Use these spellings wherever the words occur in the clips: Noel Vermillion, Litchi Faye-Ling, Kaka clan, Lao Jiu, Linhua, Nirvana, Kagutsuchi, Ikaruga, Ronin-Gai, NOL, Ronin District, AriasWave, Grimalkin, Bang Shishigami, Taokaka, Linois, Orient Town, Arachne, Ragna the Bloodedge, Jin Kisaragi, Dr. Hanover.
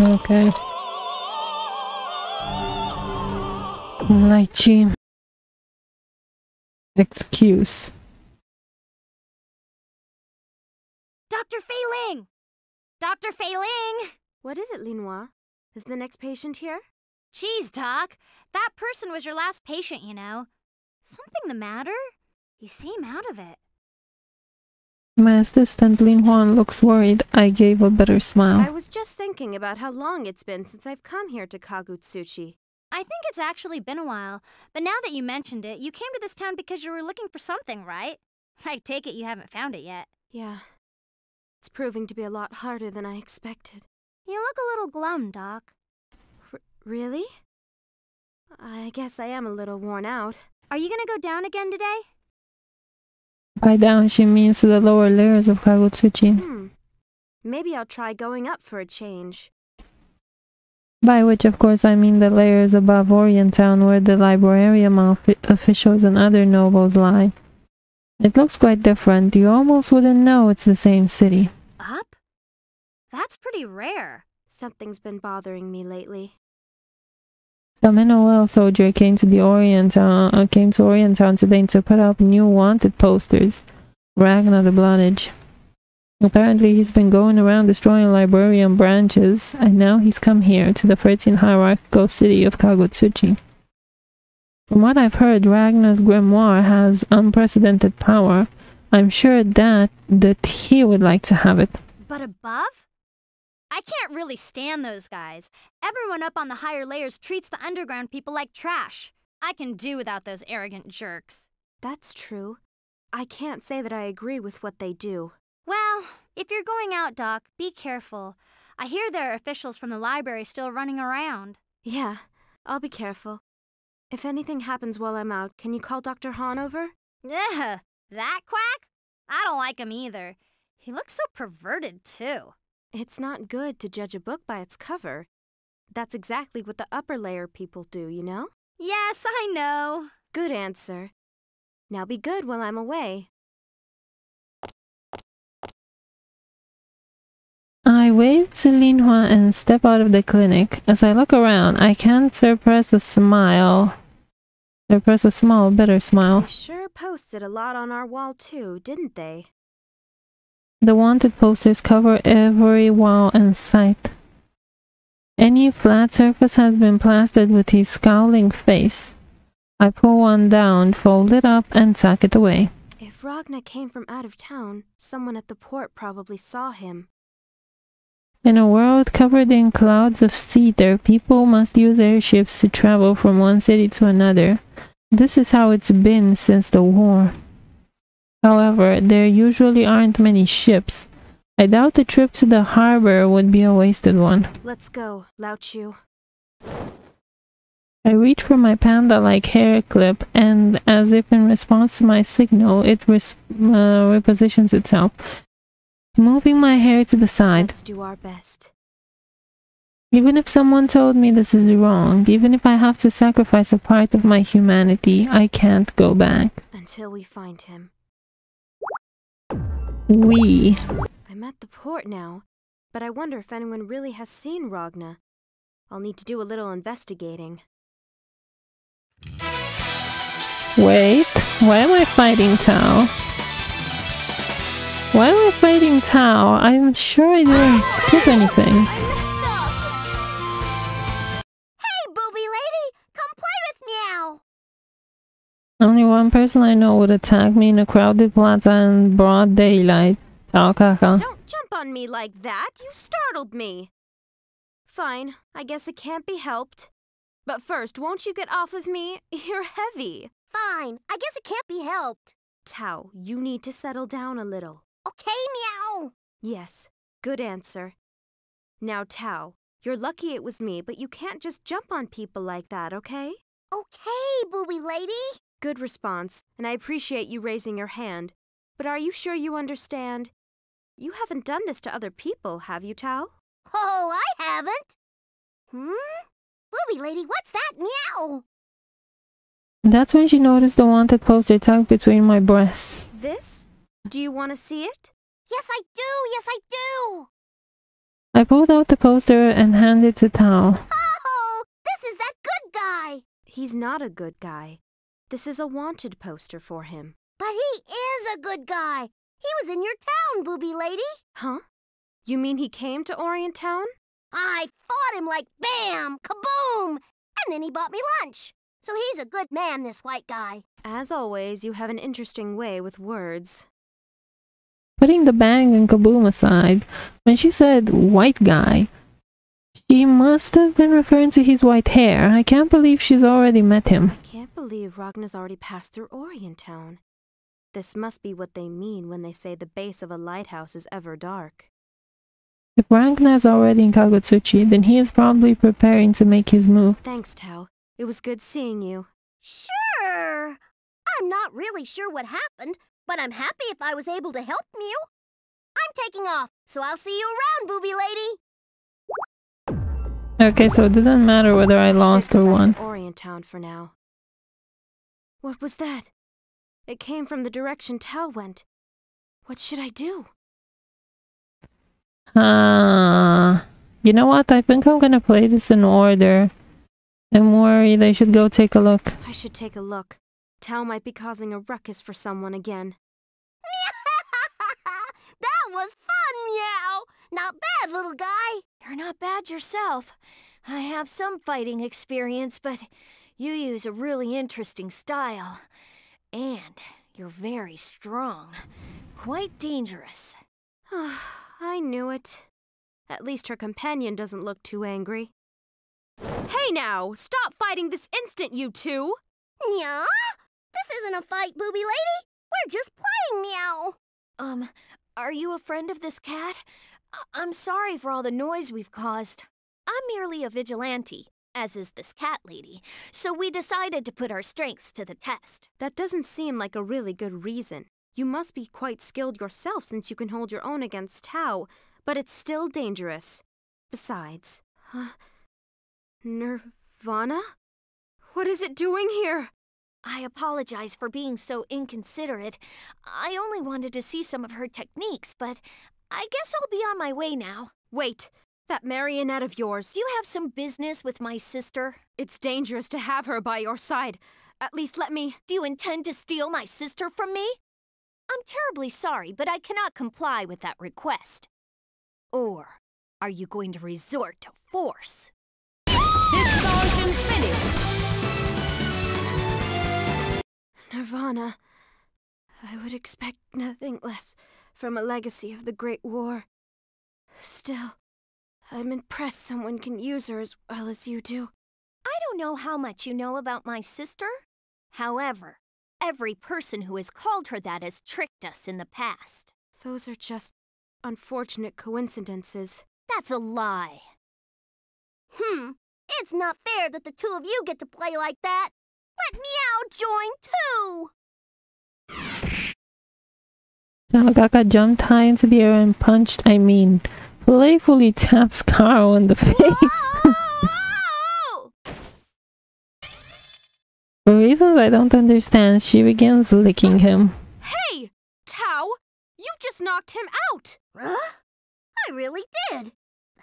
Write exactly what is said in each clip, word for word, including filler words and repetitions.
Okay. Litchi. Excuse. Doctor Faye-Ling! Doctor Faye-Ling! What is it, Linois? Is the next patient here? Jeez, Doc. That person was your last patient, you know. Something the matter? You seem out of it. My assistant Linhua looks worried. I gave a bitter smile. I was just thinking about how long it's been since I've come here to Kagutsuchi. I think it's actually been a while, but now that you mentioned it, you came to this town because you were looking for something, right? I take it you haven't found it yet. Yeah. It's proving to be a lot harder than I expected. You look a little glum, Doc. R- really? I guess I am a little worn out. Are you gonna go down again today? By down, she means to the lower layers of Kagutsuchi. Hmm. Maybe I'll try going up for a change. By which, of course, I mean the layers above Orient Town, where the librarian officials and other nobles lie. It looks quite different. You almost wouldn't know it's the same city. Up? That's pretty rare. Something's been bothering me lately. Some N O L soldier came to the Orient Town, uh, came to Orient Town today to put up new wanted posters. Ragna the Bloodedge. Apparently he's been going around destroying librarian branches, and now he's come here to the thirteenth hierarchical city of Kagutsuchi. From what I've heard, Ragna's grimoire has unprecedented power. I'm sure that that he would like to have it. But above? I can't really stand those guys. Everyone up on the higher layers treats the underground people like trash. I can do without those arrogant jerks. That's true. I can't say that I agree with what they do. Well, if you're going out, Doc, be careful. I hear there are officials from the library still running around. Yeah, I'll be careful. If anything happens while I'm out, can you call Doctor Hanover? Ugh, that quack? I don't like him either. He looks so perverted, too. It's not good to judge a book by its cover. That's exactly what the upper layer people do, you know? Yes, I know. Good answer. Now be good while I'm away. I wave to Linhua and step out of the clinic. As I look around, I can't suppress a smile. Suppress a small, bitter smile. They sure posted a lot on our wall too, didn't they? The wanted posters cover every wall in sight. Any flat surface has been plastered with his scowling face. I pull one down, fold it up, and tuck it away. If Ragna came from out of town, someone at the port probably saw him. In a world covered in clouds of cedar, people must use airships to travel from one city to another. This is how it's been since the war. However, there usually aren't many ships. I doubt a trip to the harbor would be a wasted one. Let's go, Lao Jiu. I reach for my panda-like hair clip, and as if in response to my signal, it res uh, repositions itself, moving my hair to the side. Let's do our best. Even if someone told me this is wrong, even if I have to sacrifice a part of my humanity, I can't go back. Until we find him. We. I'm at the port now, but I wonder if anyone really has seen Ragna. I'll need to do a little investigating. Wait, why am I fighting Tao? Why am I fighting Tao? I'm sure I didn't skip anything. I messed up. Hey, booby lady, come play with meow. Only one person I know would attack me in a crowded plaza in broad daylight. Taokaka. Don't jump on me like that. You startled me. Fine, I guess it can't be helped. But first, won't you get off of me? You're heavy. Fine, I guess it can't be helped. Tao, you need to settle down a little. Okay, meow. Yes, good answer. Now, Tao, you're lucky it was me, but you can't just jump on people like that, okay? Okay, booby lady. Good response, and I appreciate you raising your hand. But are you sure you understand? You haven't done this to other people, have you, Tao? Oh, I haven't. Hmm? Booby lady, what's that meow? That's when she noticed the wanted poster tucked between my breasts. This? Do you want to see it? Yes, I do! Yes, I do! I pulled out the poster and handed it to Tao. Oh, this is that good guy! He's not a good guy. This is a wanted poster for him. But he is a good guy! He was in your town, booby lady! Huh? You mean he came to Orient Town? I fought him like bam, kaboom! And then he bought me lunch! So he's a good man, this white guy. As always, you have an interesting way with words. Putting the bang and kaboom aside, when she said white guy, she must have been referring to his white hair. I can't believe she's already met him. I can't believe Ragna's already passed through Orient Town. This must be what they mean when they say the base of a lighthouse is ever dark. If Ragna is already in Kagutsuchi, then he is probably preparing to make his move. Thanks, Tao. It was good seeing you. Sure! I'm not really sure what happened, but I'm happy if I was able to help Mew. I'm taking off, so I'll see you around, booby lady! Okay, so it didn't matter whether I lost or won. Orient Town for now. What was that? It came from the direction Tao went. What should I do? Ah, uh, you know what? I think I'm gonna play this in order. I'm worried I should go take a look. I should take a look. Tao might be causing a ruckus for someone again. That was fun, Meow! Not bad, little guy! You're not bad yourself. I have some fighting experience, but you use a really interesting style. And you're very strong. Quite dangerous. I knew it. At least her companion doesn't look too angry. Hey now! Stop fighting this instant, you two! Nya? This isn't a fight, booby lady! We're just playing, Meow! Um, are you a friend of this cat? I I'm sorry for all the noise we've caused. I'm merely a vigilante, as is this cat lady, so we decided to put our strengths to the test. That doesn't seem like a really good reason. You must be quite skilled yourself since you can hold your own against Tao, but it's still dangerous. Besides... Huh? Nirvana? What is it doing here? I apologize for being so inconsiderate. I only wanted to see some of her techniques, but I guess I'll be on my way now. Wait, that marionette of yours. Do you have some business with my sister? It's dangerous to have her by your side. At least let me... Do you intend to steal my sister from me? I'm terribly sorry, but I cannot comply with that request. Or are you going to resort to force? Distortion finished! Nirvana. I would expect nothing less from a legacy of the Great War. Still, I'm impressed someone can use her as well as you do. I don't know how much you know about my sister. However, every person who has called her that has tricked us in the past. Those are just unfortunate coincidences. That's a lie. Hmm. It's not fair that the two of you get to play like that. Let Meow join too! Taokaka jumped high into the air and punched, I mean, playfully taps Karo in the face. For reasons I don't understand, she begins licking him. Hey! Tao! You just knocked him out! Huh? I really did.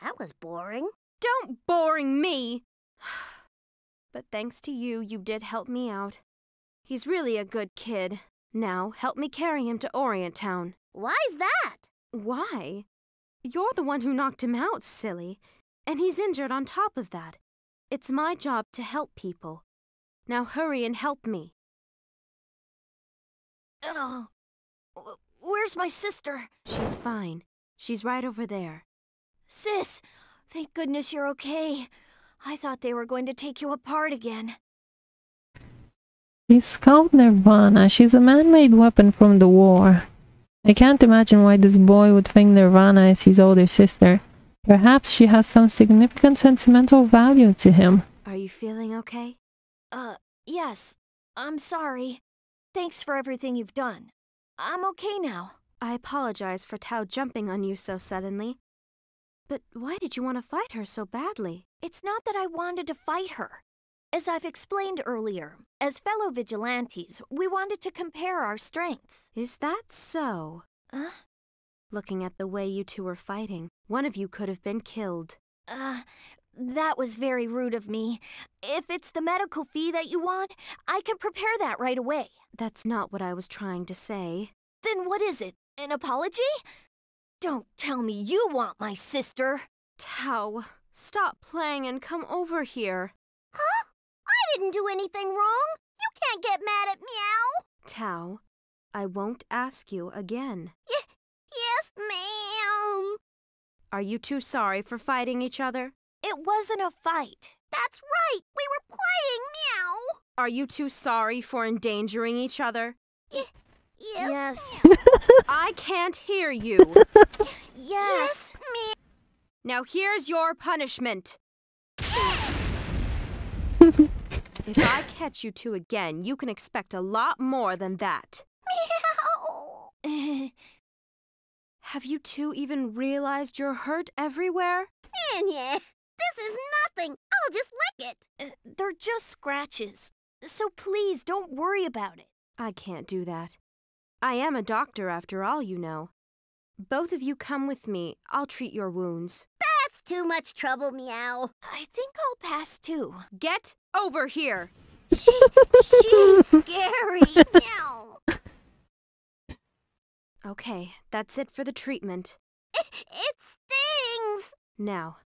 That was boring. Don't boring me! But thanks to you, you did help me out. He's really a good kid. Now, help me carry him to Orient Town. Why's that? Why? You're the one who knocked him out, silly. And he's injured on top of that. It's my job to help people. Now hurry and help me. Oh, where's my sister? She's fine. She's right over there. Sis! Thank goodness you're okay. I thought they were going to take you apart again. He's called Nirvana. She's a man-made weapon from the war. I can't imagine why this boy would think Nirvana is his older sister. Perhaps she has some significant sentimental value to him. Are you feeling okay? Uh, yes. I'm sorry. Thanks for everything you've done. I'm okay now. I apologize for Tao jumping on you so suddenly. But why did you want to fight her so badly? It's not that I wanted to fight her. As I've explained earlier, as fellow vigilantes, we wanted to compare our strengths. Is that so? Huh? Looking at the way you two were fighting, One of you could have been killed. Uh, that was very rude of me. If it's the medical fee that you want, I can prepare that right away. That's not what I was trying to say. Then what is it? An apology? Don't tell me you want my sister. Tao, stop playing and come over here. Huh? I didn't do anything wrong. You can't get mad at Meow. Tao, I won't ask you again. Y- yes, ma'am. Are you two sorry for fighting each other? It wasn't a fight. That's right. We were playing, Meow. Are you two sorry for endangering each other? Y- yes. Yes. I can't hear you. yes. yes me. Now here's your punishment. If I catch you two again, you can expect a lot more than that. Meow. Have you two even realized you're hurt everywhere? Anya, this is nothing. I'll just lick it. Uh, they're just scratches. So please don't worry about it. I can't do that. I am a doctor after all, you know. Both of you come with me. I'll treat your wounds. That's too much trouble, Meow. I think I'll pass too. Get over here. She, she's scary, Meow. Okay, that's it for the treatment. It, it stings! Now,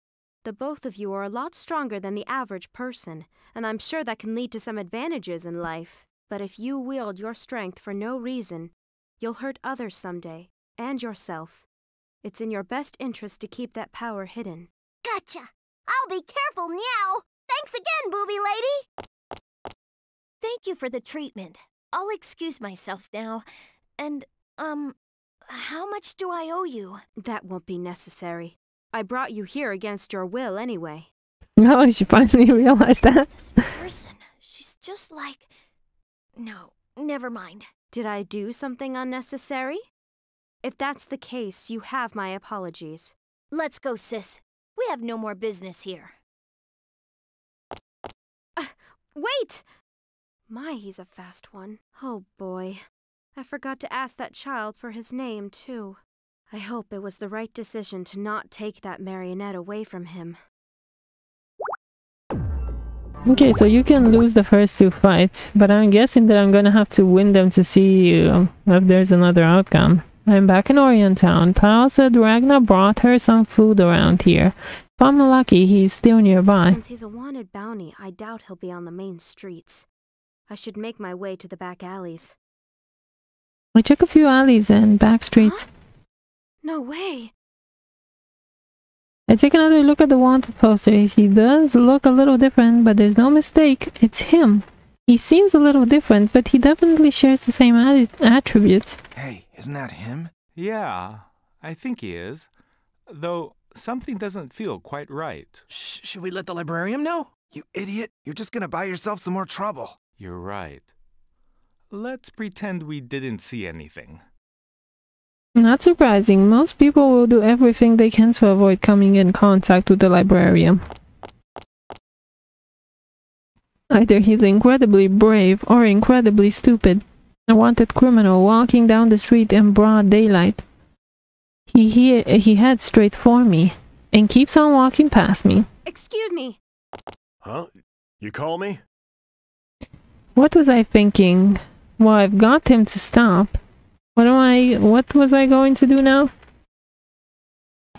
the both of you are a lot stronger than the average person, and I'm sure that can lead to some advantages in life. But if you wield your strength for no reason, you'll hurt others someday, and yourself. It's in your best interest to keep that power hidden. Gotcha! I'll be careful, Meow! Thanks again, booby lady! Thank you for the treatment. I'll excuse myself now. And, um, how much do I owe you? That won't be necessary. I brought you here against your will anyway. No, she finally realized that. This person, she's just like... No, never mind. Did I do something unnecessary? If that's the case, you have my apologies. Let's go, sis. We have no more business here. Uh, wait! My, he's a fast one. Oh, boy. I forgot to ask that child for his name, too. I hope it was the right decision to not take that marionette away from him. Okay, so you can lose the first two fights, but I'm guessing that I'm gonna have to win them to see uh, if there's another outcome. I'm back in Orient Town. Tao said Ragna brought her some food around here. If I'm lucky, he's still nearby. Since he's a wanted bounty, I doubt he'll be on the main streets. I should make my way to the back alleys. I took a few alleys and back streets. Huh? No way! I take another look at the wanted poster. He does look a little different, but there's no mistake, it's him. He seems a little different, but he definitely shares the same attributes. Hey, isn't that him? Yeah, I think he is. Though, something doesn't feel quite right. Sh should we let the librarian know? You idiot! You're just gonna buy yourself some more trouble. You're right. Let's pretend we didn't see anything. Not surprising, most people will do everything they can to avoid coming in contact with the librarian. Either he's incredibly brave or incredibly stupid. A wanted criminal walking down the street in broad daylight. He, he, he heads straight for me and keeps on walking past me. Excuse me. Huh? You call me? What was I thinking? Well, I've got him to stop. What am I? What was I going to do now?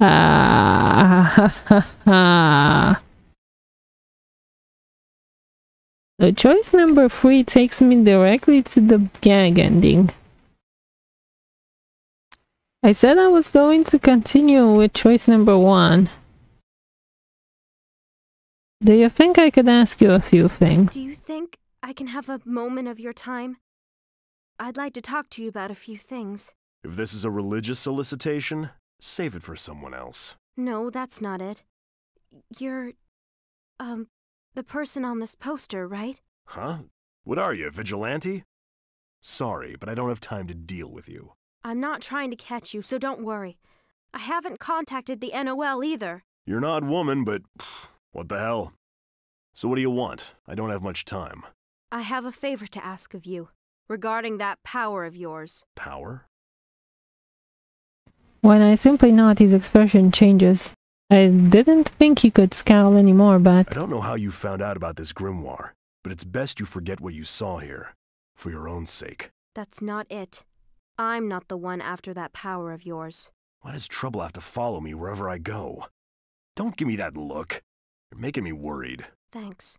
Ah! So choice number three takes me directly to the gag ending. I said I was going to continue with choice number one. Do you think I could ask you a few things? Do you think I can have a moment of your time? I'd like to talk to you about a few things. If this is a religious solicitation, save it for someone else. No, that's not it. You're... um... the person on this poster, right? Huh? What are you, a vigilante? Sorry, but I don't have time to deal with you. I'm not trying to catch you, so don't worry. I haven't contacted the N O L either. You're an odd woman, but... pff, what the hell? So what do you want? I don't have much time. I have a favor to ask of you. Regarding that power of yours. Power? When I simply nod, his expression changes. I didn't think he could scowl anymore, but... I don't know how you found out about this grimoire, but it's best you forget what you saw here. For your own sake. That's not it. I'm not the one after that power of yours. Why does trouble have to follow me wherever I go? Don't give me that look. You're making me worried. Thanks.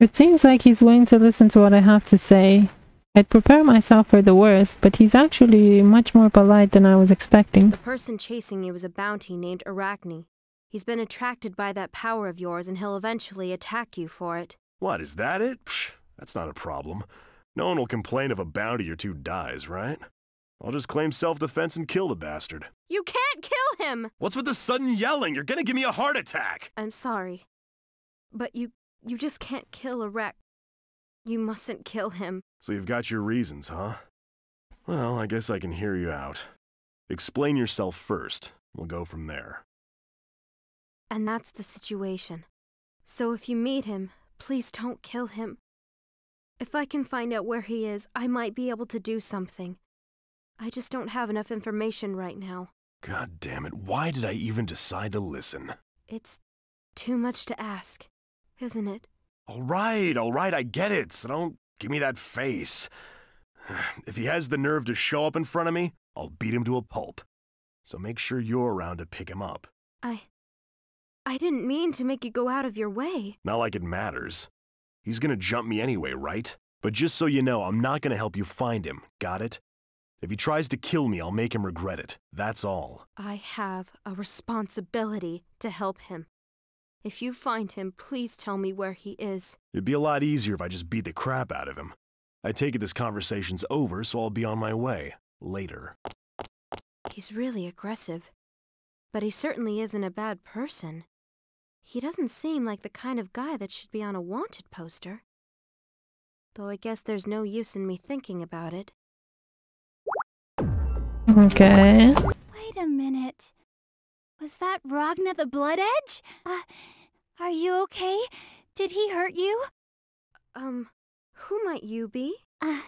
It seems like he's willing to listen to what I have to say. I'd prepare myself for the worst, but he's actually much more polite than I was expecting. The person chasing you is a bounty named Arachne. He's been attracted by that power of yours and he'll eventually attack you for it. What, is that it? Psh, that's not a problem. No one will complain if a bounty or two dies, right? I'll just claim self-defense and kill the bastard. You can't kill him! What's with the sudden yelling? You're gonna give me a heart attack! I'm sorry, but you, you just can't kill Arachne. You mustn't kill him. So you've got your reasons, huh? Well, I guess I can hear you out. Explain yourself first. We'll go from there. And that's the situation. So if you meet him, please don't kill him. If I can find out where he is, I might be able to do something. I just don't have enough information right now. God damn it, why did I even decide to listen? It's too much to ask, isn't it? All right, all right, I get it, so don't give me that face. If he has the nerve to show up in front of me, I'll beat him to a pulp. So make sure you're around to pick him up. I... I didn't mean to make you go out of your way. Not like it matters. He's gonna jump me anyway, right? But just so you know, I'm not gonna help you find him, got it? If he tries to kill me, I'll make him regret it, that's all. I have a responsibility to help him. If you find him, please tell me where he is. It'd be a lot easier if I just beat the crap out of him. I take it this conversation's over, so I'll be on my way. Later. He's really aggressive. But he certainly isn't a bad person. He doesn't seem like the kind of guy that should be on a wanted poster. Though I guess there's no use in me thinking about it. Okay. Wait a minute. Was that Ragna the Bloodedge? Uh, are you okay? Did he hurt you? Um, who might you be? Uh,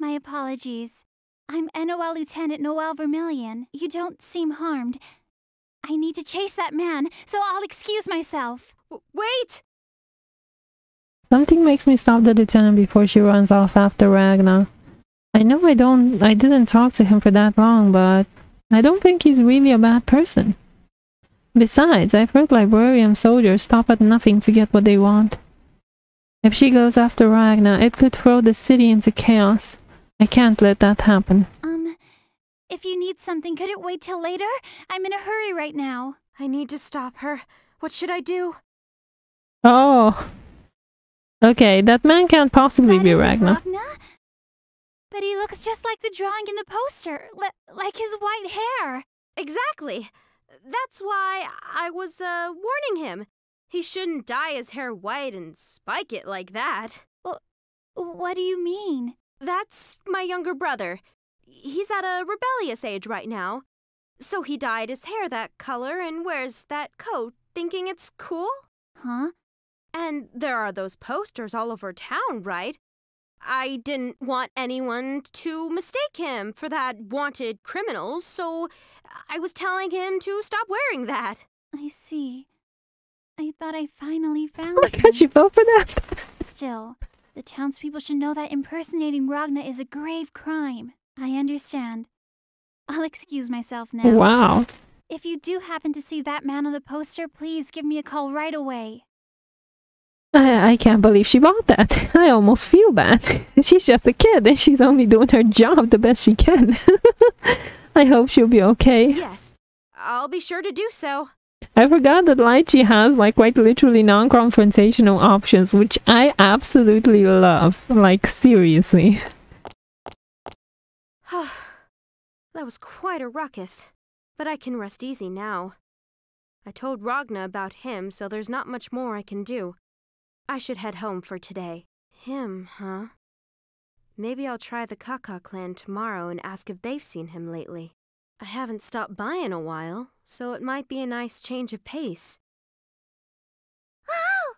my apologies. I'm N O L Lieutenant Noel Vermillion. You don't seem harmed. I need to chase that man, so I'll excuse myself. W- wait! Something makes me stop the lieutenant before she runs off after Ragna. I know I don't- I didn't talk to him for that long, but I don't think he's really a bad person. Besides, I've heard librarian soldiers stop at nothing to get what they want. If she goes after Ragna, it could throw the city into chaos. I can't let that happen. Um, if you need something, could it wait till later? I'm in a hurry right now. I need to stop her. What should I do? Oh. Okay, that man can't possibly that be Ragna. Ragna? But he looks just like the drawing in the poster, li- like his white hair. Exactly. That's why I was, uh, warning him. He shouldn't dye his hair white and spike it like that. Well, what do you mean? That's my younger brother. He's at a rebellious age right now. So he dyed his hair that color and wears that coat, thinking it's cool? Huh? And there are those posters all over town, right? I didn't want anyone to mistake him for that wanted criminal, so I was telling him to stop wearing that. I see. I thought I finally found oh my him. God, she fell for that? Still, the townspeople should know that impersonating Ragna is a grave crime. I understand. I'll excuse myself now. Wow. If you do happen to see that man on the poster, please give me a call right away. I, I can't believe she bought that. I almost feel bad. She's just a kid and she's only doing her job the best she can. I hope she'll be okay. Yes, I'll be sure to do so. I forgot that Litchi has like quite literally non-confrontational options, which I absolutely love. Like, seriously. That was quite a ruckus, but I can rest easy now. I told Ragna about him, so there's not much more I can do. I should head home for today. Him, huh? Maybe I'll try the Kaka clan tomorrow and ask if they've seen him lately. I haven't stopped by in a while, so it might be a nice change of pace. Oh!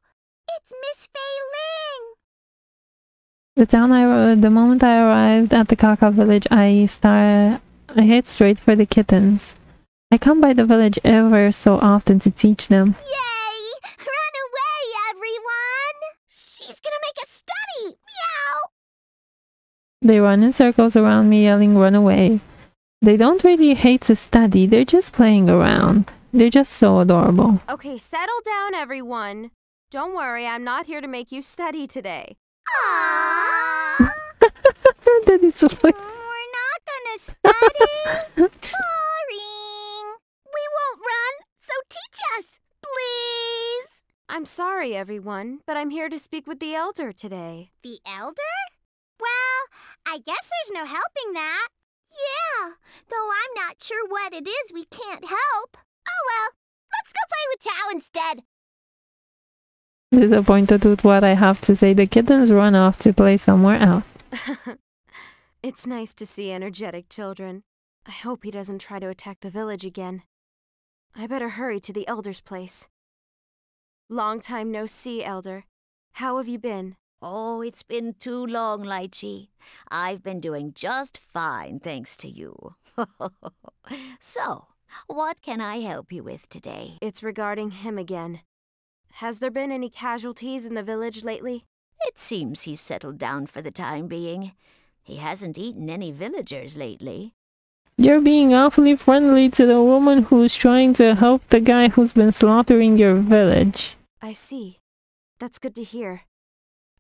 It's Miss Faye-Ling! The town I, the moment I arrived at the Kaka village, I, star I head straight for the kittens. I come by the village ever so often to teach them. Yay! Run away, everyone! She's gonna make a study! Meow! They run in circles around me, yelling, "Run away!" They don't really hate to study, they're just playing around. They're just so adorable. Okay, settle down, everyone. Don't worry, I'm not here to make you study today. Aww! That is so funny. We're not gonna study? Boring! We won't run, so teach us, please! I'm sorry, everyone, but I'm here to speak with the Elder today. The Elder? Well, I guess there's no helping that. Yeah, though I'm not sure what it is we can't help. Oh well, let's go play with Tao instead. Disappointed with what I have to say, the kittens run off to play somewhere else. It's nice to see energetic children. I hope he doesn't try to attack the village again. I better hurry to the Elder's place. Long time no see, Elder. How have you been? Oh, it's been too long, Litchi. I've been doing just fine, thanks to you. So, what can I help you with today? It's regarding him again. Has there been any casualties in the village lately? It seems he's settled down for the time being. He hasn't eaten any villagers lately. You're being awfully friendly to the woman who's trying to help the guy who's been slaughtering your village. I see. That's good to hear.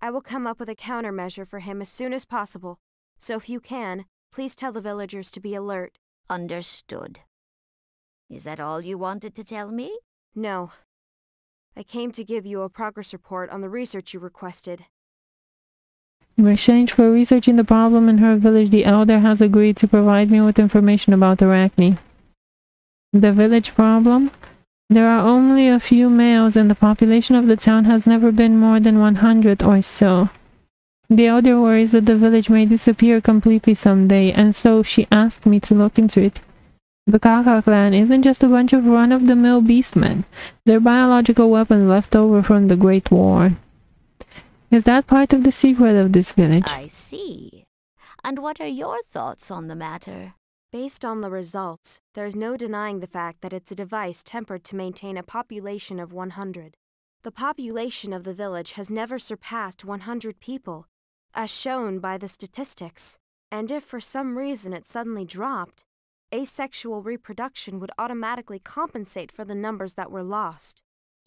I will come up with a countermeasure for him as soon as possible. So if you can, please tell the villagers to be alert. Understood. Is that all you wanted to tell me? No. I came to give you a progress report on the research you requested. In exchange for researching the problem in her village, the Elder has agreed to provide me with information about Arachne. The village problem? There are only a few males and the population of the town has never been more than one hundred or so. The Elder worries that the village may disappear completely someday, and so she asked me to look into it. The Kaka clan isn't just a bunch of run-of-the-mill beastmen. They're biological weapons left over from the Great War. Is that part of the secret of this village? I see. And what are your thoughts on the matter? Based on the results, there's no denying the fact that it's a device tempered to maintain a population of one hundred. The population of the village has never surpassed one hundred people, as shown by the statistics. And if for some reason it suddenly dropped, asexual reproduction would automatically compensate for the numbers that were lost.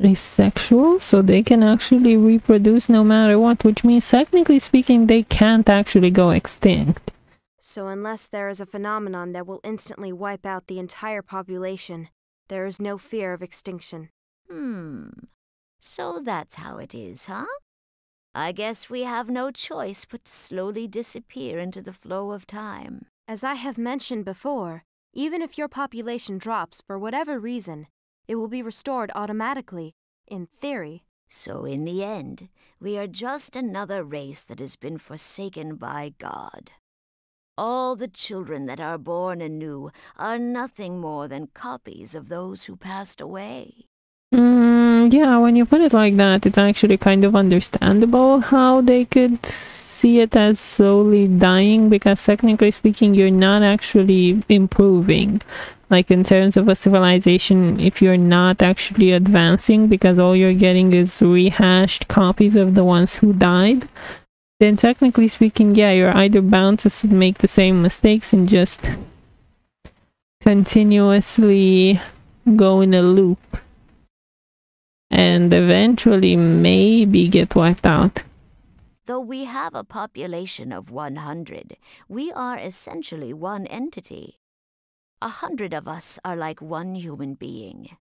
Asexual? So they can actually reproduce no matter what, which means technically speaking they can't actually go extinct. So unless there is a phenomenon that will instantly wipe out the entire population, there is no fear of extinction. Hmm. So that's how it is, huh? I guess we have no choice but to slowly disappear into the flow of time. As I have mentioned before, even if your population drops for whatever reason, it will be restored automatically, in theory. So in the end, we are just another race that has been forsaken by God. All the children that are born anew are nothing more than copies of those who passed away. Mm, yeah, when you put it like that, it's actually kind of understandable how they could see it as slowly dying, because technically speaking, you're not actually improving. Like in terms of a civilization, if you're not actually advancing because all you're getting is rehashed copies of the ones who died, then technically speaking, yeah, you're either bound to make the same mistakes and just continuously go in a loop and eventually maybe get wiped out. Though we have a population of one hundred, we are essentially one entity. A hundred of us are like one human being.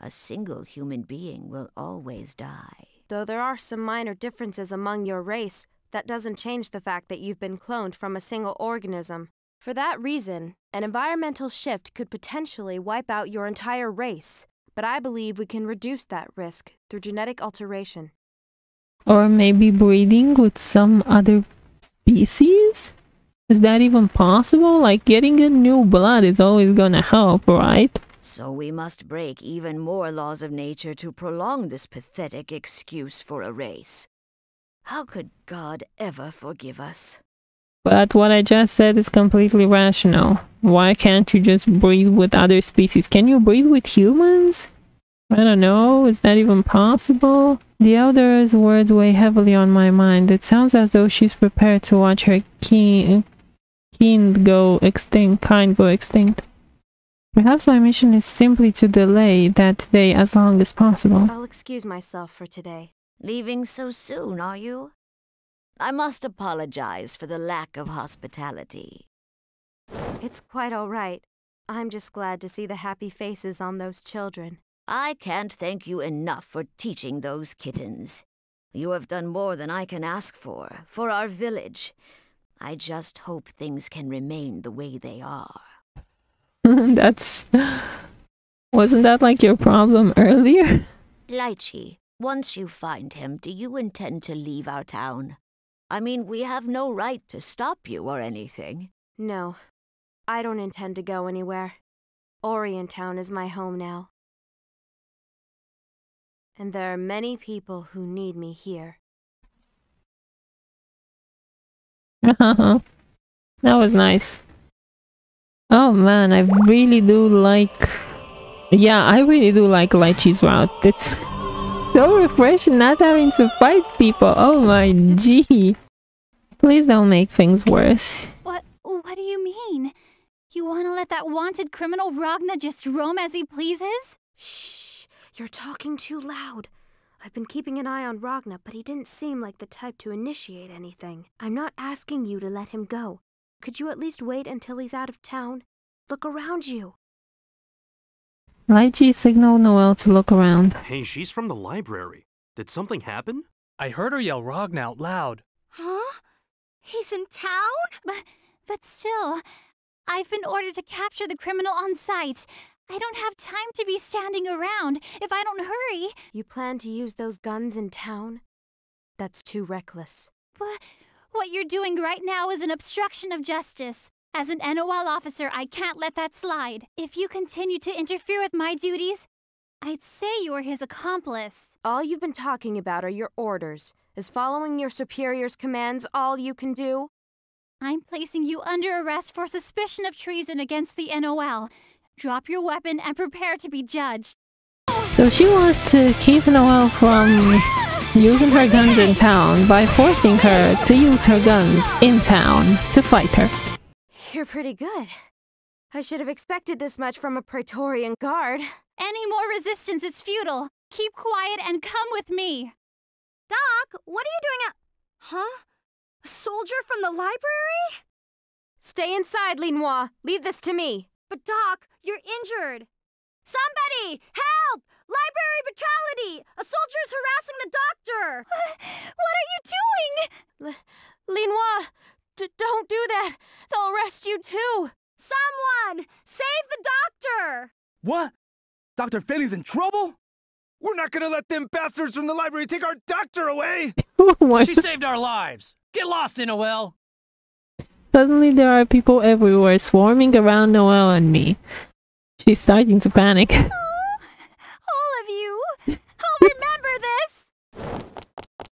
A single human being will always die. Though there are some minor differences among your race, that doesn't change the fact that you've been cloned from a single organism. For that reason, an environmental shift could potentially wipe out your entire race, but I believe we can reduce that risk through genetic alteration. Or maybe breeding with some other species? Is that even possible? Like, getting a new blood is always gonna help, right? So we must break even more laws of nature to prolong this pathetic excuse for a race. How could God ever forgive us? But what I just said is completely rational. Why can't you just breed with other species? Can you breed with humans? I don't know, is that even possible? The elder's words weigh heavily on my mind. It sounds as though she's prepared to watch her kin, kin go extinct, kind go extinct. Perhaps my mission is simply to delay that day as long as possible. I'll excuse myself for today. Leaving so soon, are you? I must apologize for the lack of hospitality. It's quite all right. I'm just glad to see the happy faces on those children. I can't thank you enough for teaching those kittens. You have done more than I can ask for, for our village. I just hope things can remain the way they are. That's... Wasn't that like your problem earlier? Litchi, once you find him, do you intend to leave our town? I mean, we have no right to stop you or anything. No, I don't intend to go anywhere. Orient Town is my home now. And there are many people who need me here. That was nice. Oh man, I really do like... Yeah, I really do like Litchi's route. It's so refreshing not having to fight people. Oh my gee. Please don't make things worse. What? What do you mean? You want to let that wanted criminal Ragna just roam as he pleases? Shh, you're talking too loud. I've been keeping an eye on Ragna, but he didn't seem like the type to initiate anything. I'm not asking you to let him go. Could you at least wait until he's out of town? Look around you. Litchi signaled Noel to look around. Hey, she's from the library. Did something happen? I heard her yell Ragna out loud. Huh? He's in town? But, but still, I've been ordered to capture the criminal on sight. I don't have time to be standing around if I don't hurry. You plan to use those guns in town? That's too reckless. But... what you're doing right now is an obstruction of justice. As an N O L officer, I can't let that slide. If you continue to interfere with my duties, I'd say you're his accomplice. All you've been talking about are your orders. Is following your superior's commands all you can do? I'm placing you under arrest for suspicion of treason against the N O L. Drop your weapon and prepare to be judged. So she wants to keep Noel from using her guns in town by forcing her to use her guns in town to fight her. You're pretty good. I should have expected this much from a Praetorian guard. Any more resistance, it's futile. Keep quiet and come with me. Doc, what are you doing out... Huh? A soldier from the library? Stay inside, Linois. Leave this to me. But Doc, you're injured. Somebody! Help! Library brutality! A soldier is harassing the doctor! What are you doing? L Linois, d don't do that! They'll arrest you too! Someone! Save the doctor! What? Doctor Fenny's in trouble? We're not gonna let them bastards from the library take our doctor away! She saved our lives! Get lost, Noel! Suddenly there are people everywhere swarming around Noel and me. She's starting to panic. Oh, all of you! I'll remember this!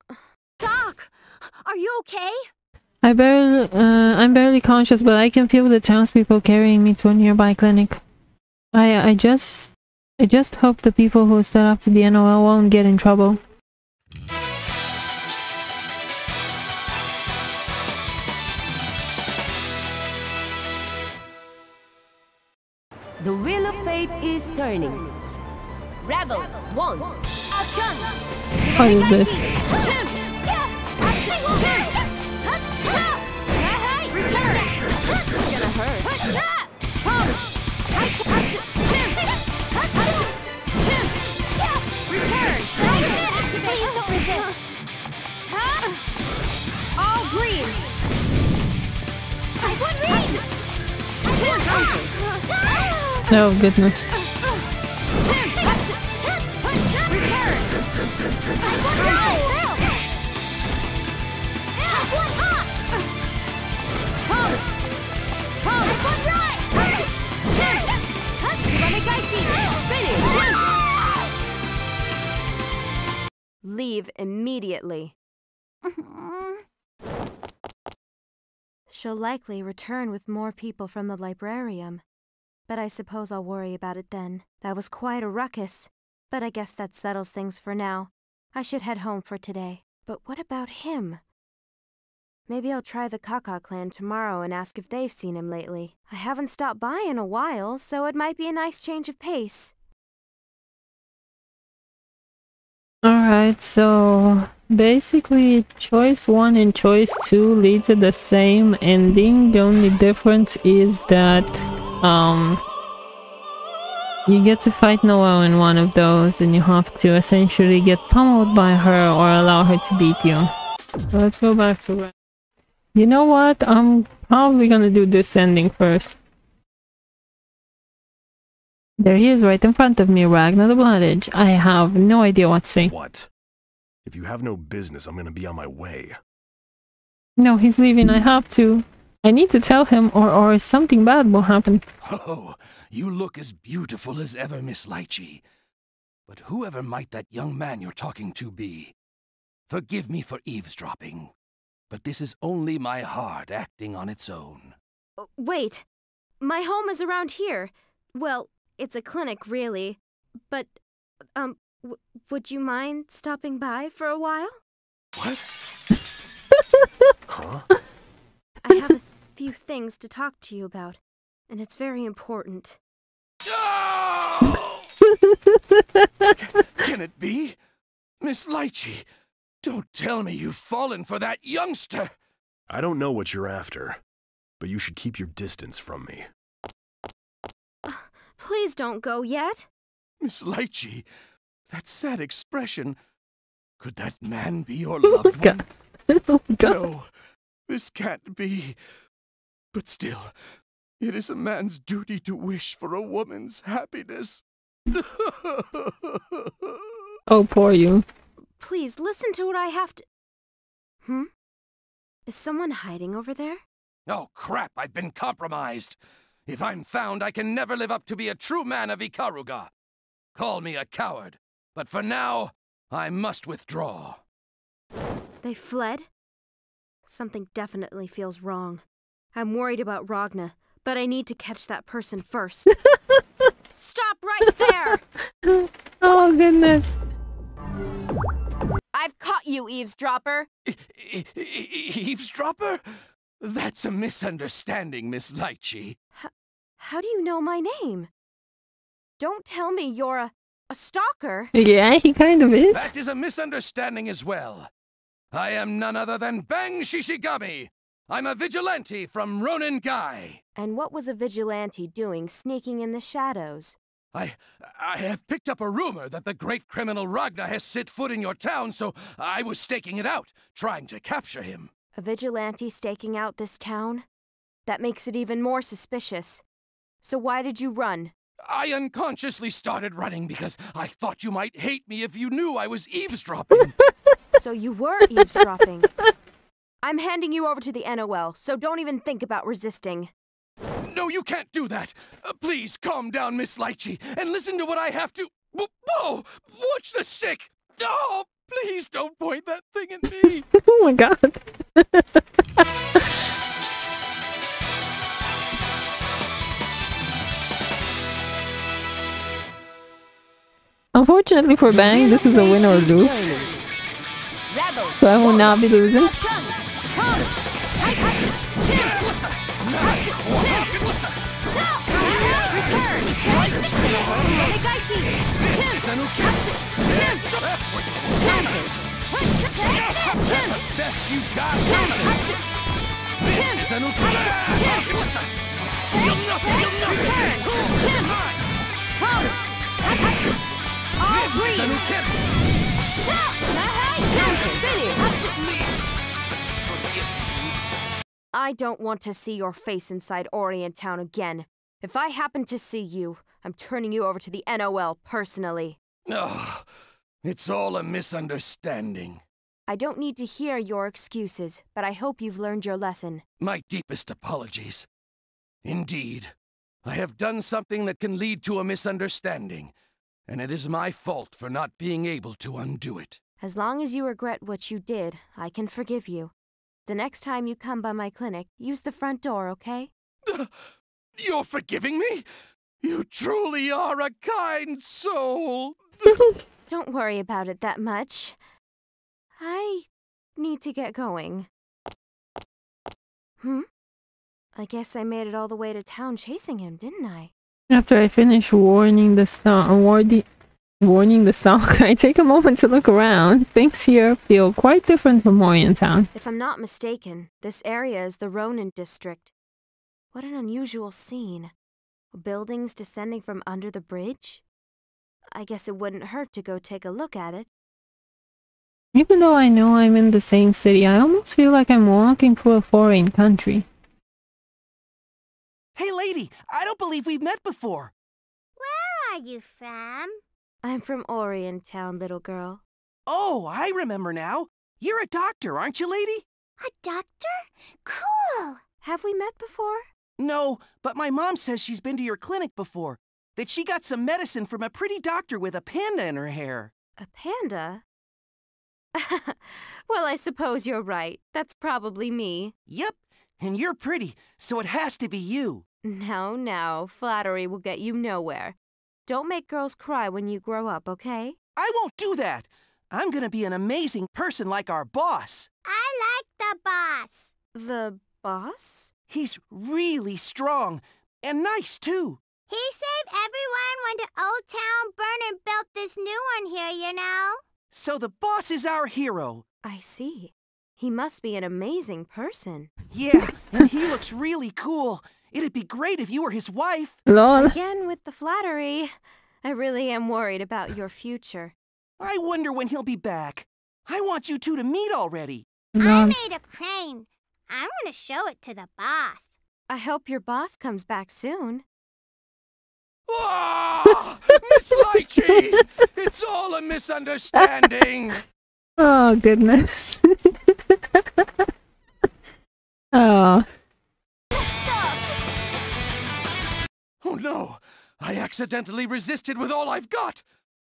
Uh, Doc! Are you okay? I barely, uh, I'm barely conscious, but I can feel the townspeople carrying me to a nearby clinic. I, I just... I just hope the people who stood up to the N O L won't get in trouble. The wheel of fate is turning. Rebel one, action! What is this? Oh goodness. Leave immediately. She'll likely return with more people from the librarium. But I suppose I'll worry about it then. That was quite a ruckus. But I guess that settles things for now. I should head home for today. But what about him? Maybe I'll try the Kaka clan tomorrow and ask if they've seen him lately. I haven't stopped by in a while, so it might be a nice change of pace. Alright, so basically choice one and choice two lead to the same ending. The only difference is that um, you get to fight Noel in one of those and you have to essentially get pummeled by her or allow her to beat you. So let's go back to Ragna. You know what? I'm probably gonna do this ending first. There he is right in front of me, Ragna the Bloodedge. I have no idea what to say. What? If you have no business, I'm gonna be on my way. No, he's leaving. I have to. I need to tell him or, or something bad will happen. Oh, you look as beautiful as ever, Miss Litchi. But whoever might that young man you're talking to be? Forgive me for eavesdropping, but this is only my heart acting on its own. Wait, my home is around here. Well, it's a clinic, really. But, um, w would you mind stopping by for a while? What? Huh? I have a few things to talk to you about, and it's very important. No! can, can it be? Miss Litchi? Don't tell me you've fallen for that youngster! I don't know what you're after, but you should keep your distance from me. Uh, please don't go yet. Miss Litchi, that sad expression. Could that man be your loved one? Oh, God. No, this can't be. But still, it is a man's duty to wish for a woman's happiness. Oh, poor you. Please, listen to what I have to... Hmm? Is someone hiding over there? Oh, crap! I've been compromised! If I'm found, I can never live up to be a true man of Ikaruga. Call me a coward, but for now, I must withdraw. They fled? Something definitely feels wrong. I'm worried about Ragna, but I need to catch that person first. Stop right there! Oh, goodness. I've caught you, eavesdropper! E e e eavesdropper? That's a misunderstanding, Miss Litchi. H how do you know my name? Don't tell me you're a, a stalker. Yeah, he kind of is. That is a misunderstanding as well. I am none other than Bang Shishigami. I'm a vigilante from Ronin-Gai. And what was a vigilante doing sneaking in the shadows? I, I have picked up a rumor that the great criminal Ragna has set foot in your town, so I was staking it out, trying to capture him. A vigilante staking out this town? That makes it even more suspicious. So why did you run? I unconsciously started running because I thought you might hate me if you knew I was eavesdropping. So you were eavesdropping. I'm handing you over to the N O L, so don't even think about resisting. No, you can't do that. Uh, please calm down, Miss Litchi, and listen to what I have to... Whoa! Watch the stick! Oh, please don't point that thing at me! Oh my God. Unfortunately for Bang, this is a win or lose. So I will not be losing. I don't want to see your face inside Orient Town again. If I happen to see you, I'm turning you over to the N O L personally. Oh, it's all a misunderstanding. I don't need to hear your excuses, but I hope you've learned your lesson. My deepest apologies. Indeed, I have done something that can lead to a misunderstanding, and it is my fault for not being able to undo it. As long as you regret what you did, I can forgive you. The next time you come by my clinic, use the front door, okay? You're forgiving me? You truly are a kind soul! Don't worry about it that much. I need to get going. Hmm? I guess I made it all the way to town chasing him, didn't I? After I finish warning the stalk, warning the stalk, I take a moment to look around. Things here feel quite different from Orient Town. If I'm not mistaken, this area is the Ronin District. What an unusual scene. Buildings descending from under the bridge? I guess it wouldn't hurt to go take a look at it. Even though I know I'm in the same city, I almost feel like I'm walking through a foreign country. Hey lady, I don't believe we've met before. Where are you from? I'm from Orient Town, little girl. Oh, I remember now. You're a doctor, aren't you, lady? A doctor? Cool! Have we met before? No, but my mom says she's been to your clinic before. That she got some medicine from a pretty doctor with a panda in her hair. A panda? Well, I suppose you're right. That's probably me. Yep, and you're pretty, so it has to be you. No, no. Flattery will get you nowhere. Don't make girls cry when you grow up, okay? I won't do that. I'm gonna be an amazing person like our boss. I like the boss. The boss? He's really strong and nice, too. He saved everyone when the old town burner built this new one here, you know? So the boss is our hero. I see. He must be an amazing person. Yeah, and he looks really cool. It'd be great if you were his wife. Lol. Again with the flattery. I really am worried about your future. I wonder when he'll be back. I want you two to meet already. I made a crane. I want to show it to the boss. I hope your boss comes back soon. Oh, Miss Litchi! It's all a misunderstanding! Oh, goodness. Oh. Oh, no! I accidentally resisted with all I've got!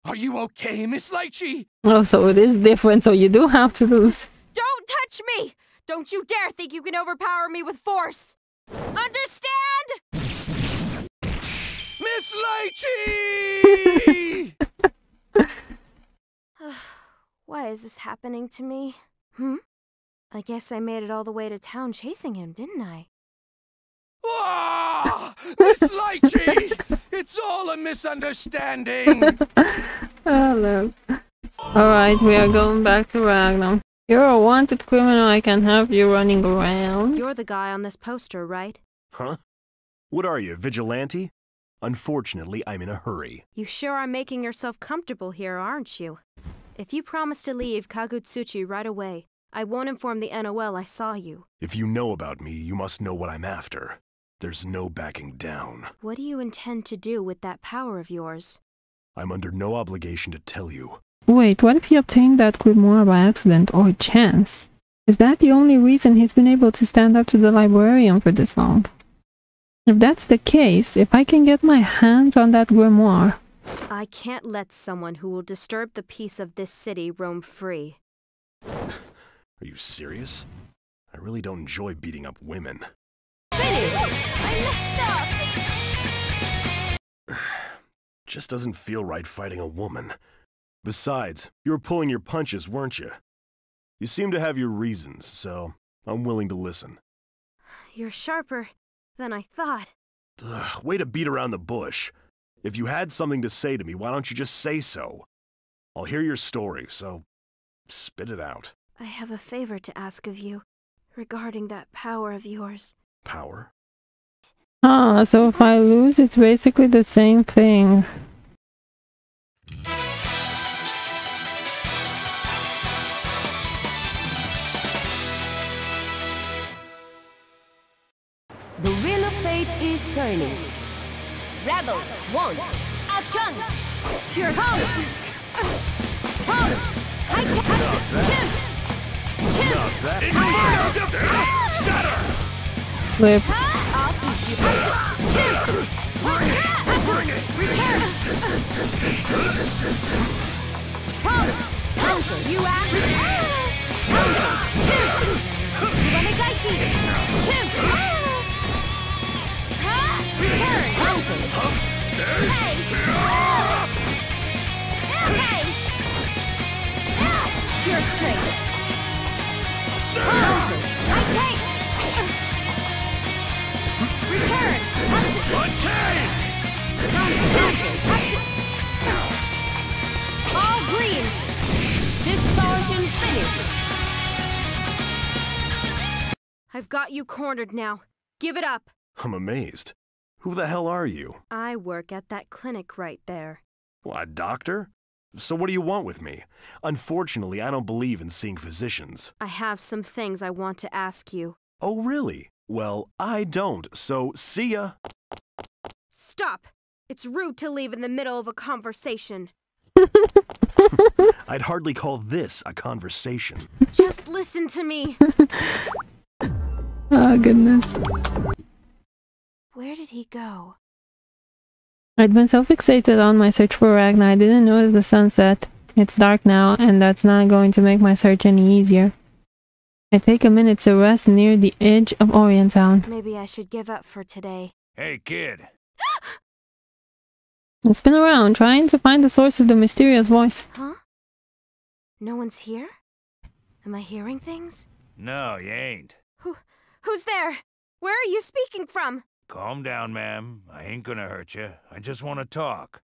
Are you okay, Miss Litchi? Oh, so it is different, so you do have to lose. Don't touch me! Don't you dare think you can overpower me with force! Understand? Miss Litchi! Why is this happening to me? Hmm? I guess I made it all the way to town chasing him, didn't I? Ah! Miss Litchi! It's all a misunderstanding! Oh, no. Alright, we are going back to Ragna. You're a wanted criminal, I can have you running around. You're the guy on this poster, right? Huh? What are you, vigilante? Unfortunately, I'm in a hurry. You sure are making yourself comfortable here, aren't you? If you promise to leave Kagutsuchi right away, I won't inform the N O L I saw you. If you know about me, you must know what I'm after. There's no backing down. What do you intend to do with that power of yours? I'm under no obligation to tell you. Wait, what if he obtained that grimoire by accident or chance? Is that the only reason he's been able to stand up to the librarian for this long? If that's the case, if I can get my hands on that grimoire... I can't let someone who will disturb the peace of this city roam free. Are you serious? I really don't enjoy beating up women. Finish! I messed up! Just doesn't feel right fighting a woman. Besides, you were pulling your punches, weren't you? You seem to have your reasons, so I'm willing to listen. You're sharper... than I thought. Ugh, way to beat around the bush. If you had something to say to me, why don't you just say so? I'll hear your story, so spit it out. I have a favor to ask of you regarding that power of yours. Power? Ah, so if I lose, it's basically the same thing. The wheel of fate is turning. Rebel, one, action! You're home! Home! High tech! Chimp! Chimp! Flip. Off issue. Chimp! Return! Home! Home! You are... Home! Chimp! Kagutsuchi! Chimp! Ha! Terry! Hey! Pure strength! I take! Return! One K! All green! Distortion finished! I've got you cornered now. Give it up. I'm amazed. Who the hell are you? I work at that clinic right there. What, a doctor? So what do you want with me? Unfortunately, I don't believe in seeing physicians. I have some things I want to ask you. Oh, really? Well, I don't, so see ya. Stop. It's rude to leave in the middle of a conversation. I'd hardly call this a conversation. Just listen to me. Oh, goodness. Where did he go? I'd been so fixated on my search for Ragna, I didn't notice the sunset. It's dark now, and that's not going to make my search any easier. I take a minute to rest near the edge of Orient Town. Maybe I should give up for today. Hey, kid! I spin around, trying to find the source of the mysterious voice. Huh? No one's here? Am I hearing things? No, you ain't. Who... Who's there? Where are you speaking from? Calm down, ma'am. I ain't gonna hurt you. I just want to talk.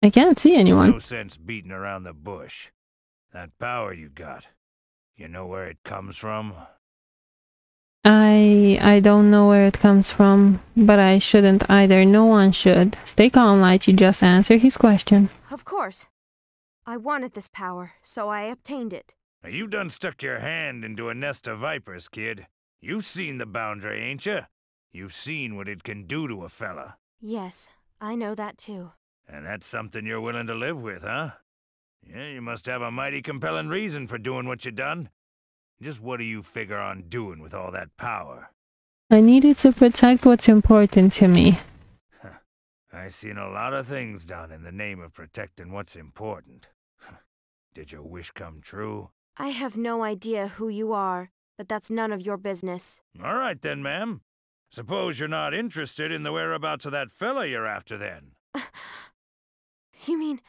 I can't see anyone. No sense beating around the bush. That power you got. You know where it comes from? I... I don't know where it comes from. But I shouldn't either. No one should. Stay calm, Light. You just answer his question. Of course. I wanted this power, so I obtained it. Now you done stuck your hand into a nest of vipers, kid. You've seen the boundary, ain't you? You've seen what it can do to a fella. Yes, I know that too. And that's something you're willing to live with, huh? Yeah, you must have a mighty compelling reason for doing what you done. Just what do you figure on doing with all that power? I needed to protect what's important to me. Huh. I've seen a lot of things done in the name of protecting what's important. Did your wish come true? I have no idea who you are. But that's none of your business. All right then, ma'am. Suppose you're not interested in the whereabouts of that fella you're after then. Uh, you mean,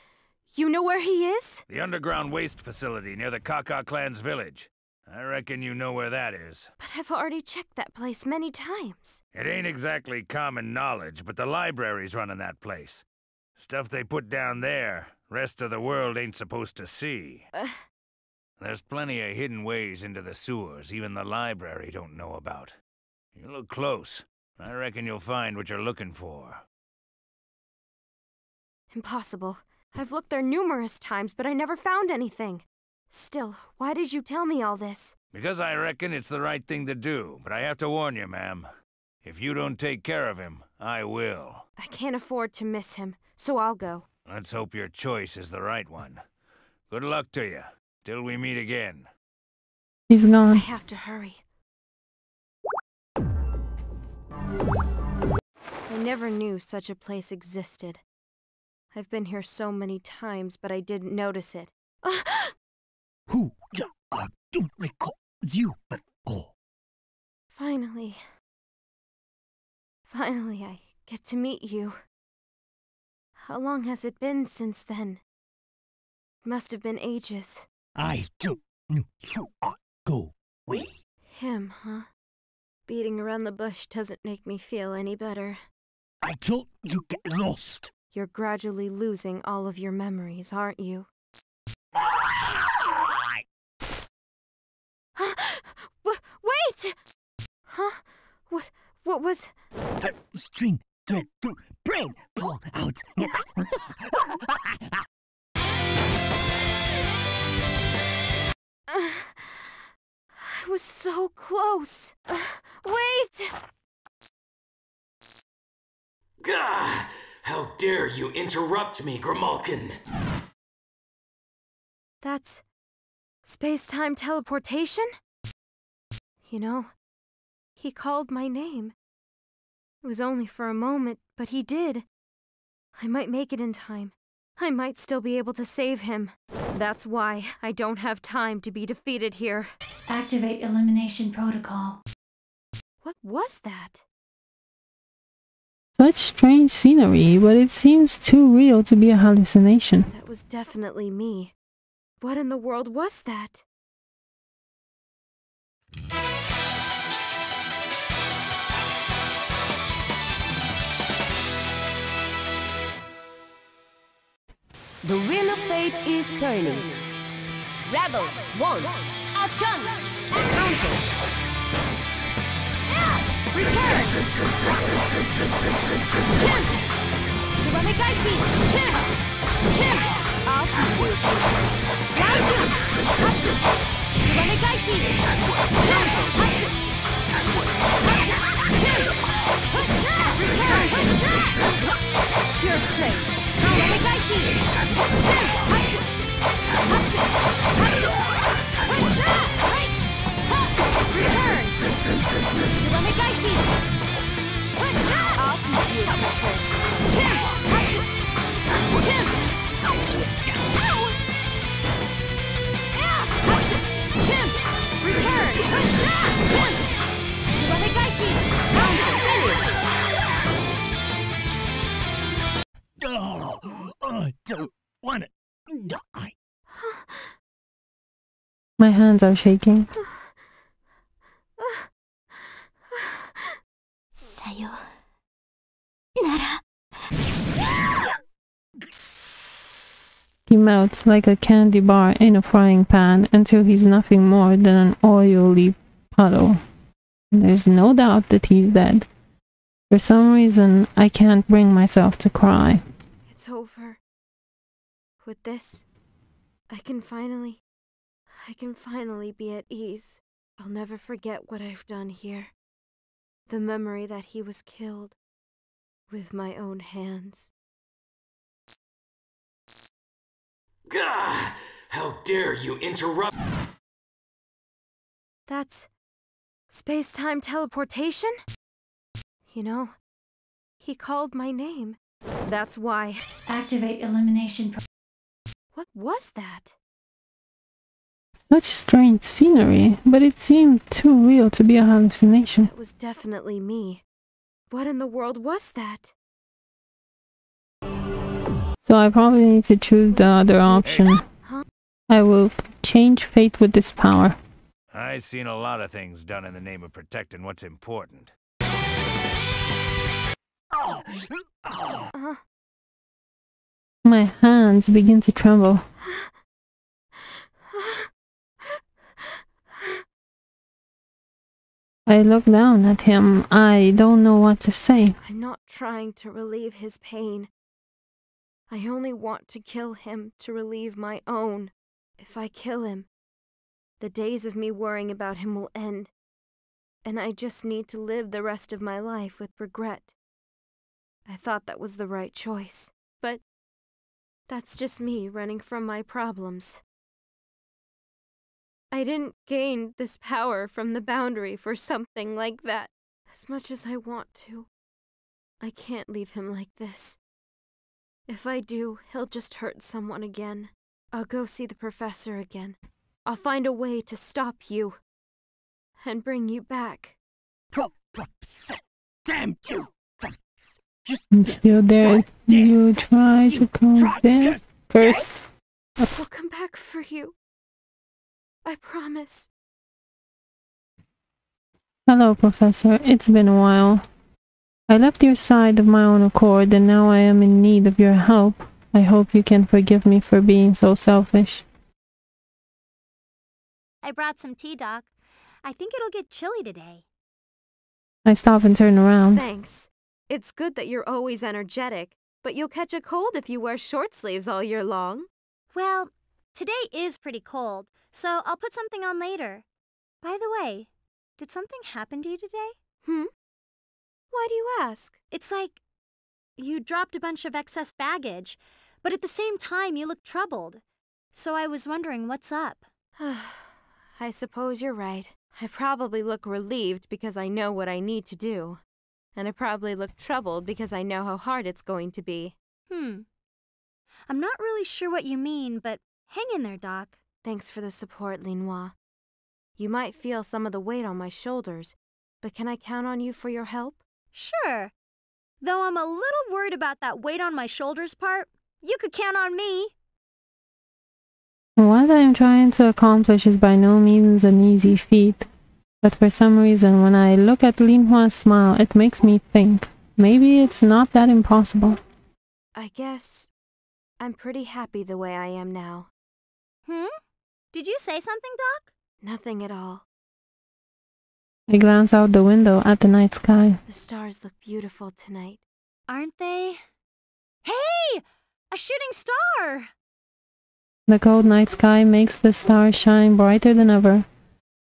you know where he is? The underground waste facility near the Kaka clan's village. I reckon you know where that is. But I've already checked that place many times. It ain't exactly common knowledge, but the library's running that place. Stuff they put down there, rest of the world ain't supposed to see. Uh, There's plenty of hidden ways into the sewers even the library don't know about. You look close. I reckon you'll find what you're looking for. Impossible. I've looked there numerous times, but I never found anything. Still, why did you tell me all this? Because I reckon it's the right thing to do, but I have to warn you, ma'am. If you don't take care of him, I will. I can't afford to miss him, so I'll go. Let's hope your choice is the right one. Good luck to you. Till we meet again. He's gone. I have to hurry. I never knew such a place existed. I've been here so many times, but I didn't notice it. Who? I don't recall you at all. Finally. Finally, I get to meet you. How long has it been since then? It must have been ages. I don't know you are go away. Him, huh? Beating around the bush doesn't make me feel any better. I told you get lost. You're gradually losing all of your memories, aren't you? Huh? Wait! Huh? What? What was? The string thread through brain pulled out. Uh, I was so close. Uh, wait! Gah! How dare you interrupt me, Grimalkin! That's... space-time teleportation? You know, he called my name. It was only for a moment, but he did. I might make it in time. I might still be able to save him. That's why I don't have time to be defeated here. Activate elimination protocol. What was that? Such strange scenery, but it seems too real to be a hallucination. That was definitely me. What in the world was that? The wheel of fate is turning. Rebel one, action! Counter. Yeah! Return. Chin. Kubanekaishi. Chin. Chin. Out. Lao Jiu. Up. Kubanekaishi. Chin. Up. Chin. Return. Pure strength. Oh, I don't want to die. My hands are shaking. Sayo Nara. He melts like a candy bar in a frying pan until he's nothing more than an oily puddle. There's no doubt that he's dead. For some reason, I can't bring myself to cry. It's over. With this, I can finally, I can finally be at ease. I'll never forget what I've done here. The memory that he was killed with my own hands. Gah! How dare you interrupt? That's space-time teleportation? You know, he called my name. That's why. Activate elimination pro- What was that? Such strange scenery, but it seemed too real to be a hallucination. It was definitely me. What in the world was that? So I probably need to choose the other option. Huh? I will change fate with this power. I've seen a lot of things done in the name of protecting what's important. Uh-huh. My hands begin to tremble. I look down at him. I don't know what to say. I'm not trying to relieve his pain. I only want to kill him to relieve my own. If I kill him, the days of me worrying about him will end, and I just need to live the rest of my life with regret. I thought that was the right choice, but that's just me running from my problems. I didn't gain this power from the boundary for something like that. As much as I want to, I can't leave him like this. If I do, he'll just hurt someone again. I'll go see the professor again. I'll find a way to stop you and bring you back. Damn you! I'm still there. You try to come back first. I'll come back for you. I promise. Hello, Professor. It's been a while. I left your side of my own accord, and now I am in need of your help. I hope you can forgive me for being so selfish. I brought some tea, Doc. I think it'll get chilly today. I stop and turn around. Thanks. It's good that you're always energetic, but you'll catch a cold if you wear short sleeves all year long. Well, today is pretty cold, so I'll put something on later. By the way, did something happen to you today? Hmm? Why do you ask? It's like you dropped a bunch of excess baggage, but at the same time you look troubled. So I was wondering what's up. I suppose you're right. I probably look relieved because I know what I need to do. And I probably look troubled because I know how hard it's going to be. Hmm. I'm not really sure what you mean, but hang in there, Doc. Thanks for the support, Linois. You might feel some of the weight on my shoulders, but can I count on you for your help? Sure. Though I'm a little worried about that weight on my shoulders part, you could count on me. What I'm trying to accomplish is by no means an easy feat. But for some reason, when I look at Linhua's smile, it makes me think. Maybe it's not that impossible. I guess I'm pretty happy the way I am now. Hmm? Did you say something, Doc? Nothing at all. I glance out the window at the night sky. The stars look beautiful tonight. Aren't they? Hey! A shooting star! The cold night sky makes the stars shine brighter than ever.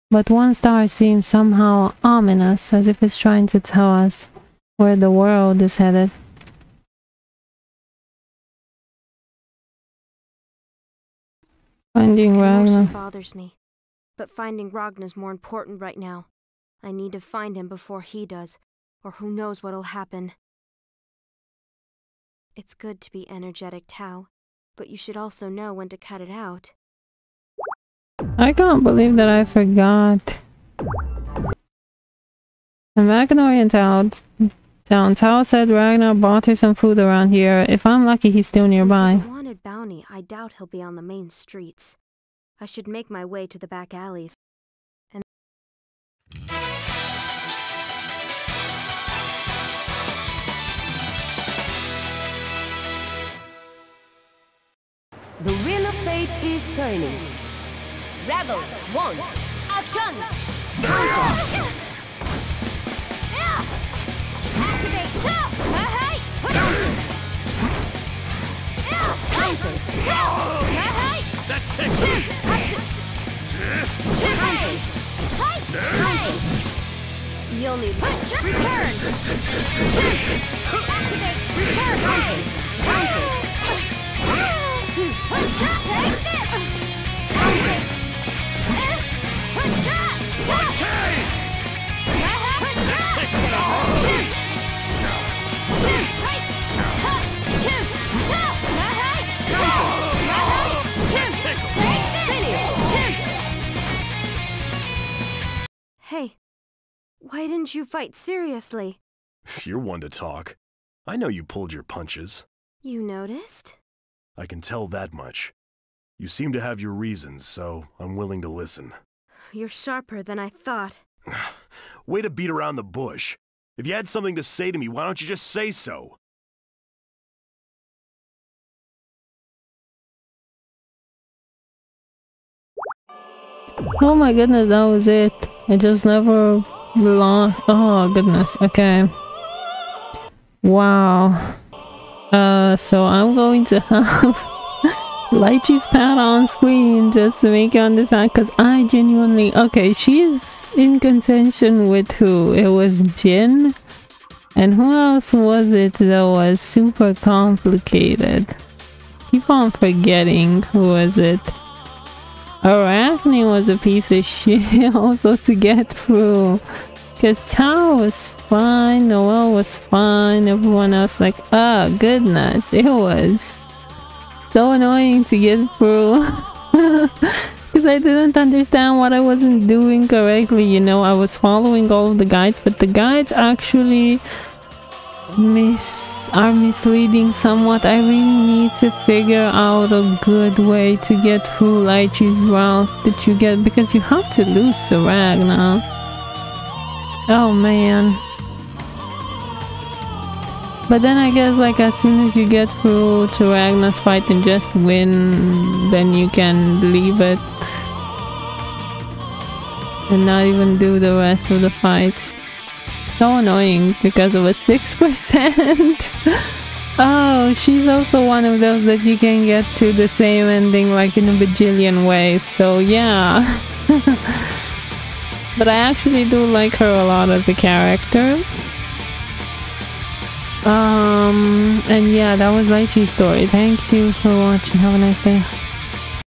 But one star seems somehow ominous, as if it's trying to tell us where the world is headed. Finding Ragna bothers me, but finding Ragna's more important right now. I need to find him before he does, or who knows what'll happen. It's good to be energetic, Tao, but you should also know when to cut it out. I can't believe that I forgot. I'm back in Orient Town. Tao said Ragna bought her some food around here. If I'm lucky, he's still nearby. Since he's a wanted bounty, I doubt he'll be on the main streets. I should make my way to the back alleys. The wheel of fate is turning. Rebel one, action! Activate two! Hey! Hey! You'll need return. Activate return. Hey, why didn't you fight seriously? You're one to talk. I know you pulled your punches. You noticed? I can tell that much. You seem to have your reasons, so I'm willing to listen. You're sharper than I thought. Way to beat around the bush. If you had something to say to me, why don't you just say so? Oh my goodness, that was it. I just never lost. Oh goodness, okay. Wow. Uh, so I'm going to have Litchi's pad on screen just to make you understand, because I genuinely... Okay, she's in contention with who? It was Jin? And who else was it that was super complicated? Keep on forgetting, who was it? Arachne was a piece of shit also to get through. Because Tao was fine, Noel was fine, everyone else like, oh goodness, it was so annoying to get through. Because I didn't understand what I wasn't doing correctly, you know, I was following all the guides, but the guides actually mis- are misleading somewhat. I really need to figure out a good way to get through Litchi's route that you get, because you have to lose to Ragna. Oh man. But then I guess like as soon as you get through to Ragna's fight and just win, then you can leave it. And not even do the rest of the fights. So annoying because it was six percent. Oh, she's also one of those that you can get to the same ending like in a bajillion ways, so yeah. But I actually do like her a lot as a character. Um, and yeah, that was Litchi's story. Thank you for watching. Have a nice day.